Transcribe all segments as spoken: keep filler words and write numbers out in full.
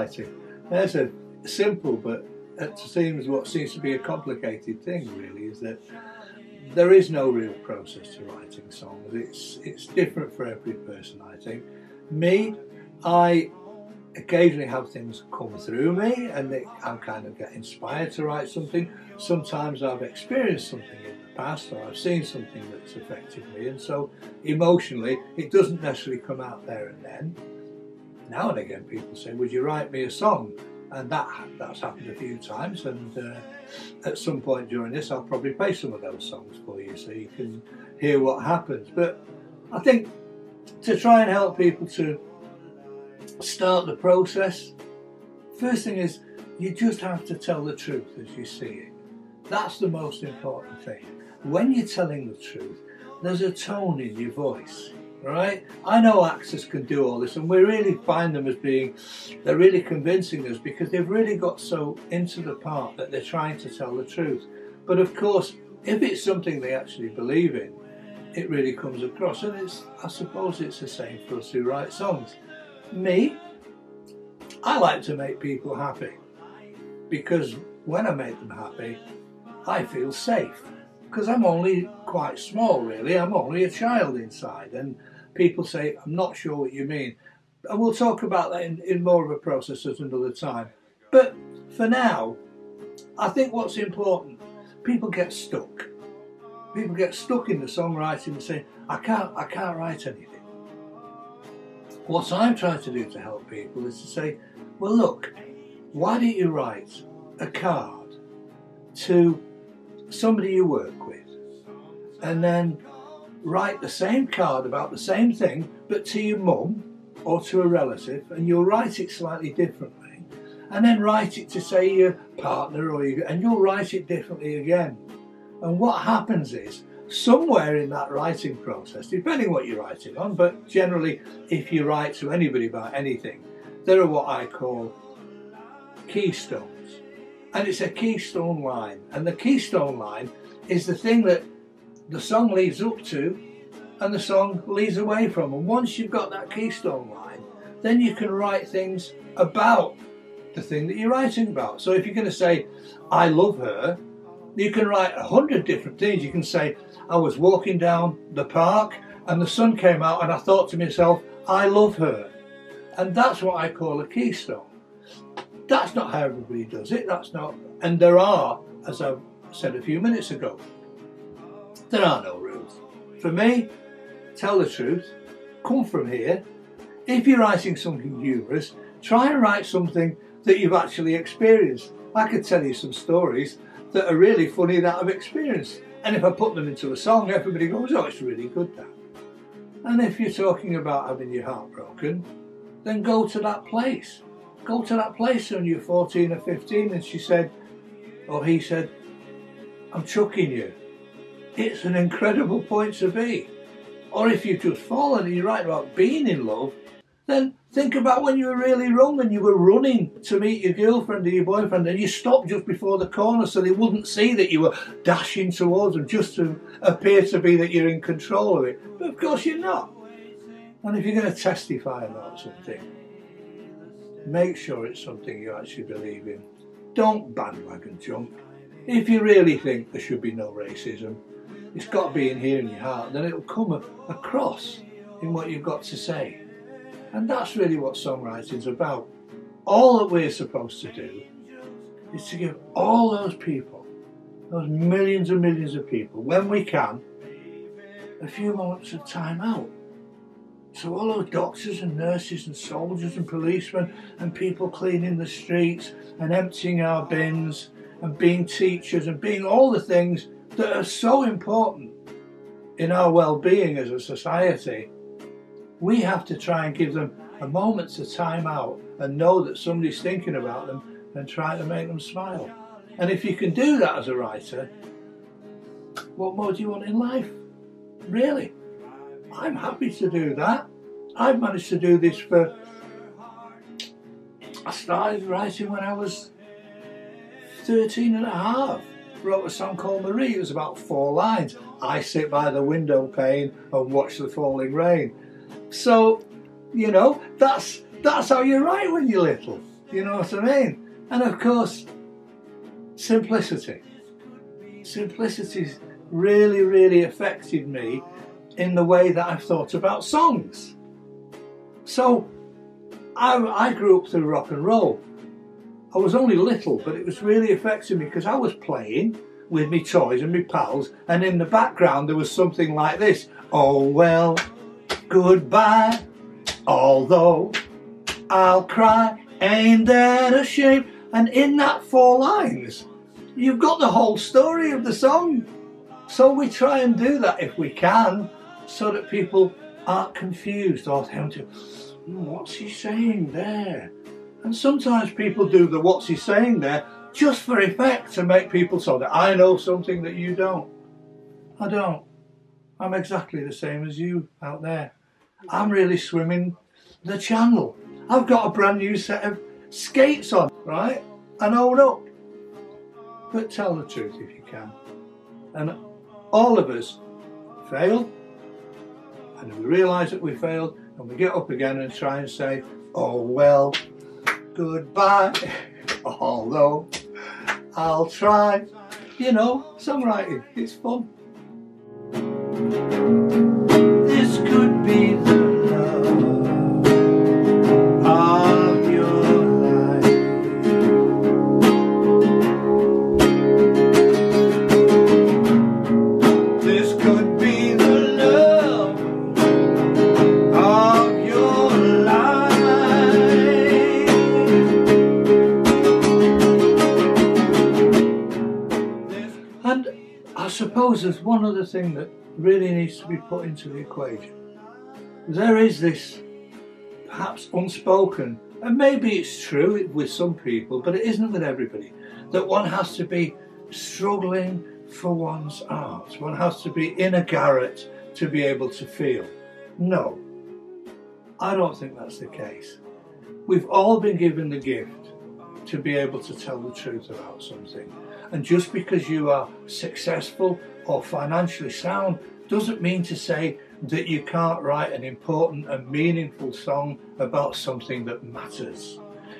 morality. There's a simple, but it seems what seems to be a complicated thing, really, is that there is no real process to writing songs. It's, it's different for every person, I think. Me, I occasionally have things come through me and they, I kind of get inspired to write something. Sometimes I've experienced something in the past or I've seen something that's affected me, and so emotionally it doesn't necessarily come out there and then. Now and again people say, would you write me a song? And that, that's happened a few times, and uh, at some point during this I'll probably play some of those songs for you so you can hear what happens. But I think to try and help people to start the process, first thing is you just have to tell the truth as you see it. That's the most important thing. When you're telling the truth, there's a tone in your voice, right? I know actors can do all this, and we really find them as being, they're really convincing us because they've really got so into the part that they're trying to tell the truth. But of course, if it's something they actually believe in, it really comes across. And it's, I suppose it's the same for us who write songs. Me, I like to make people happy, because when I make them happy, I feel safe, because I'm only quite small, really. I'm only a child inside, and people say, I'm not sure what you mean. And we'll talk about that in, in more of a process at another time. But for now, I think what's important, people get stuck. People get stuck in the songwriting and say, I can't, I can't write anything. What I'm trying to do to help people is to say, well, look, why don't you write a card to somebody you work with, and then write the same card about the same thing, but to your mum or to a relative, and you'll write it slightly differently, and then write it to, say, your partner, or your, and you'll write it differently again. And what happens is, somewhere in that writing process, depending what you're writing on, but generally if you write to anybody about anything, there are what I call keystones. And it's a keystone line. And the keystone line is the thing that the song leads up to and the song leads away from. And once you've got that keystone line, then you can write things about the thing that you're writing about. So if you're going to say, I love her, you can write a hundred different things. You can say, I was walking down the park and the sun came out and I thought to myself, I love her. And that's what I call a keystone. That's not how everybody does it. That's not, and there are, as I said a few minutes ago, there are no rules. For me, tell the truth, come from here. If you're writing something humorous, try and write something that you've actually experienced. I could tell you some stories that are really funny that I've experienced. And if I put them into a song, everybody goes, oh, it's really good, that. And if you're talking about having your heart broken, then go to that place. Go to that place when you're fourteen or fifteen and she said, or he said, I'm chucking you. It's an incredible point to be. Or if you've just fallen and you write about being in love, then think about when you were really wrong and you were running to meet your girlfriend or your boyfriend and you stopped just before the corner so they wouldn't see that you were dashing towards them just to appear to be that you're in control of it. But of course you're not. And if you're going to testify about something, make sure it's something you actually believe in. Don't bandwagon jump. If you really think there should be no racism, it's got to be in here in your heart, then it'll come across in what you've got to say. And that's really what songwriting's about. All that we're supposed to do is to give all those people, those millions and millions of people, when we can, a few moments of time out. So all those doctors and nurses and soldiers and policemen and people cleaning the streets and emptying our bins and being teachers and being all the things that are so important in our well-being as a society, we have to try and give them a moment to time out and know that somebody's thinking about them and try to make them smile. And if you can do that as a writer, what more do you want in life? Really? I'm happy to do that. I've managed to do this for... I started writing when I was thirteen and a half. Wrote a song called Marie. It was about four lines. I sit by the window pane and watch the falling rain. So, you know, that's, that's how you write when you're little. You know what I mean? And of course, simplicity. Simplicity's really, really affected me in the way that I've thought about songs. So, I, I grew up through rock and roll. I was only little, but it was really affecting me because I was playing with me toys and me pals, and in the background there was something like this. Oh well, goodbye, although I'll cry, ain't that a shame? And in that four lines, you've got the whole story of the song. So we try and do that if we can, so that people aren't confused or tend to, what's he saying there? And sometimes people do the what's he saying there just for effect, to make people so that I know something that you don't. I don't. I'm exactly the same as you out there. I'm really swimming the channel. I've got a brand new set of skates on, right? And hold up. But tell the truth if you can. And all of us fail, and we realise that we failed, and we get up again and try and say, oh well, goodbye, although I'll try. You know, songwriting, it's fun. This could be the love of your life. This could be the love of your life. And I suppose there's one other thing that really needs to be put into the equation. There is this perhaps unspoken, and maybe it's true with some people, but it isn't with everybody, that one has to be struggling for one's art. One has to be in a garret to be able to feel. No, I don't think that's the case. We've all been given the gift to be able to tell the truth about something. And just because you are successful or financially sound doesn't mean to say that you can't write an important and meaningful song about something that matters.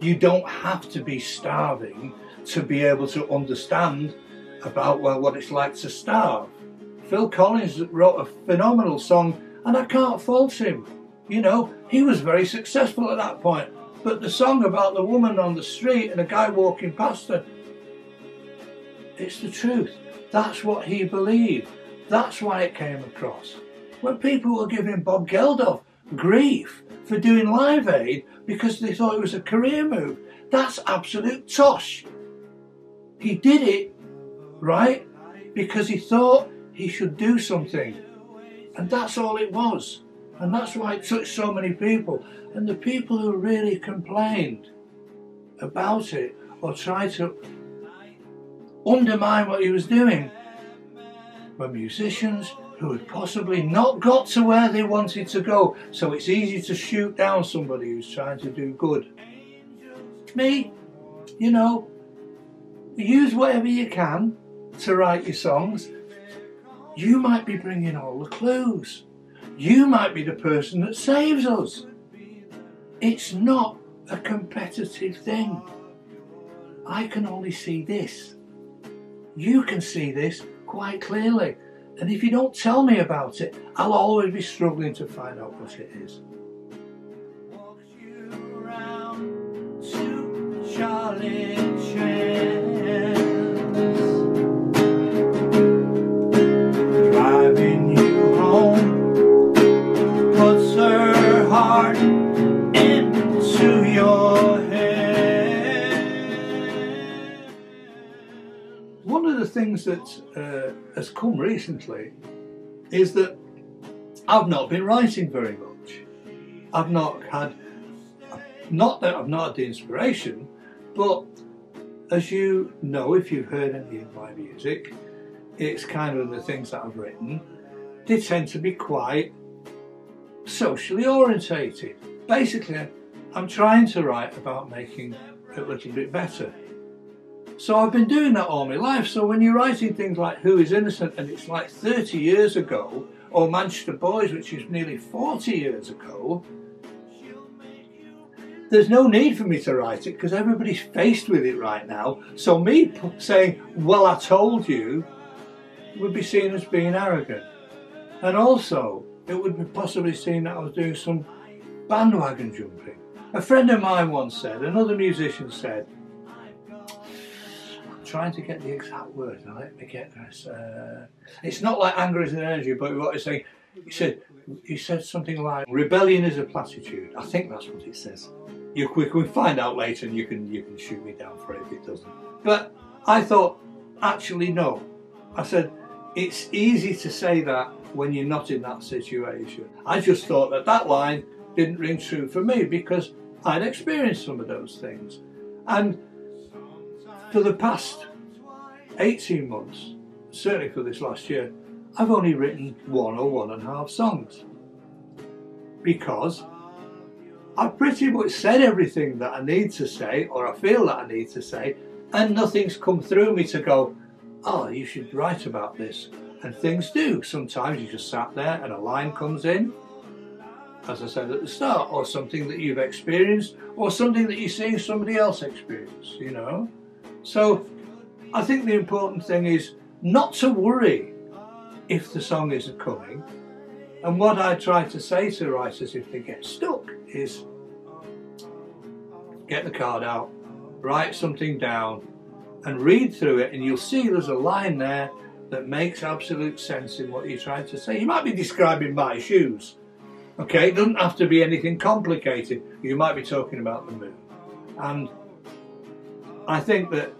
You don't have to be starving to be able to understand about, well, what it's like to starve. Phil Collins wrote a phenomenal song, and I can't fault him. You know, he was very successful at that point. But the song about the woman on the street and a guy walking past her, it's the truth. That's what he believed. That's why it came across. When people were giving Bob Geldof grief for doing Live Aid because they thought it was a career move, that's absolute tosh. He did it, right, because he thought he should do something. And that's all it was. And that's why it touched so many people. And the people who really complained about it or tried to undermine what he was doing were musicians who had possibly not got to where they wanted to go. So it's easy to shoot down somebody who's trying to do good. Me, you know, use whatever you can to write your songs. You might be bringing all the clues. You might be the person that saves us. It's not a competitive thing. I can only see this. You can see this quite clearly, and if you don't tell me about it, I'll always be struggling to find out what it is. Walks you round to Charlie Chance, driving you home, puts her heart into your head. One of the things that uh, has come recently is that I've not been writing very much. I've not had, not that I've not had the inspiration, but as you know, if you've heard any of my music, it's kind of the things that I've written, they tend to be quite socially orientated. Basically, I'm trying to write about making it a little bit better. So I've been doing that all my life. So when you're writing things like Who is Innocent, and it's like thirty years ago, or Manchester Boys, which is nearly forty years ago, there's no need for me to write it because everybody's faced with it right now. So me saying, well, I told you, would be seen as being arrogant. And also, it would be possibly seen that I was doing some bandwagon jumping. A friend of mine once said, another musician said, I'm trying to get the exact word, now let me get this. Uh, it's not like anger is an energy, but what he's saying, he said, he said something like, rebellion is a platitude. I think that's what it says. You we can find out later and you can, you can shoot me down for it if it doesn't. But I thought, actually no. I said, it's easy to say that when you're not in that situation. I just thought that that line didn't ring true for me because I'd experienced some of those things. And for the past eighteen months, certainly for this last year, I've only written one or one and a half songs because I've pretty much said everything that I need to say or I feel that I need to say, and nothing's come through me to go, oh, you should write about this. And things do. Sometimes you just sat there and a line comes in, as I said at the start, or something that you've experienced, or something that you see somebody else experience, you know? So I think the important thing is not to worry if the song isn't coming. And what I try to say to writers if they get stuck is get the card out, write something down, and read through it, and you'll see there's a line there that makes absolute sense in what you're trying to say. You might be describing my shoes, okay? It doesn't have to be anything complicated. You might be talking about the moon. And I think that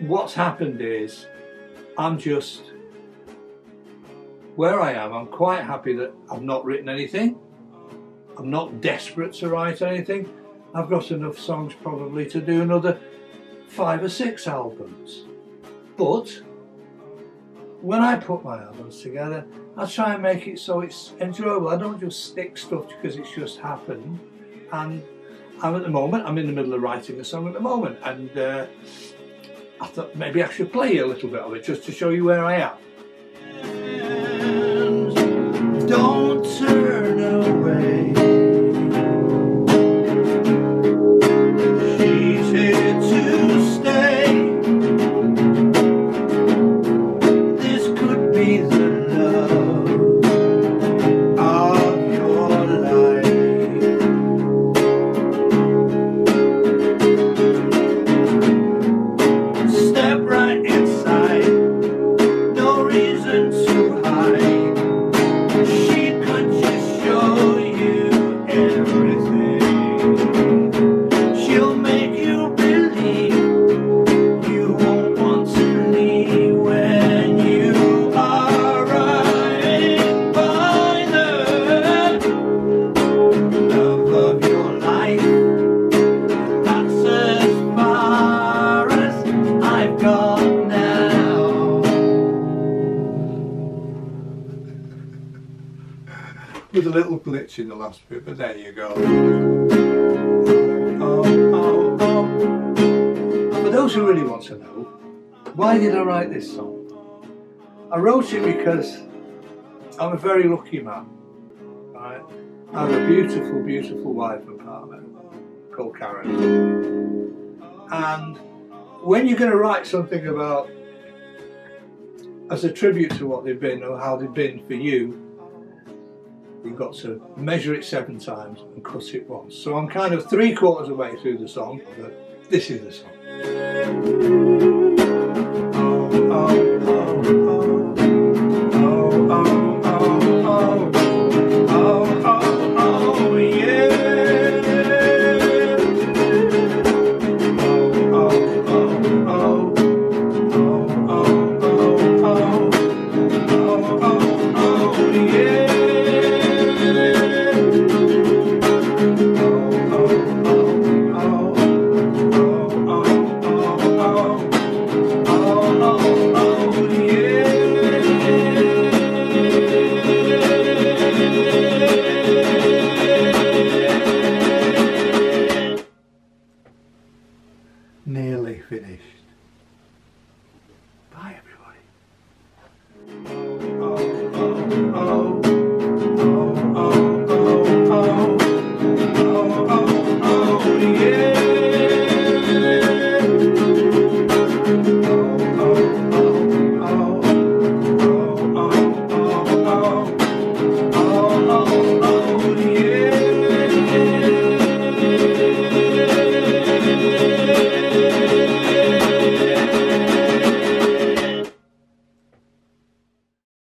what's happened is I'm just where I am. I'm quite happy that I've not written anything. I'm not desperate to write anything. I've got enough songs probably to do another five or six albums. But when I put my albums together, I try and make it so it's enjoyable. I don't just stick stuff because it's just happened. And I'm at the moment, I'm in the middle of writing a song at the moment, and uh, I thought maybe I should play you a little bit of it just to show you where I am. And don't turn away. She's here to stay. With a little glitch in the last bit, but there you go. Oh, oh, oh, oh. For those who really want to know, why did I write this song? I wrote it because I'm a very lucky man. Right? I have a beautiful, beautiful wife and partner called Karen. And when you're going to write something about as a tribute to what they've been or how they've been for you, you've got to measure it seven times and cut it once. So I'm kind of three quarters of the way through the song, but this is the song. Oh, oh, oh, oh. Oh, oh, oh, oh. Nearly finished.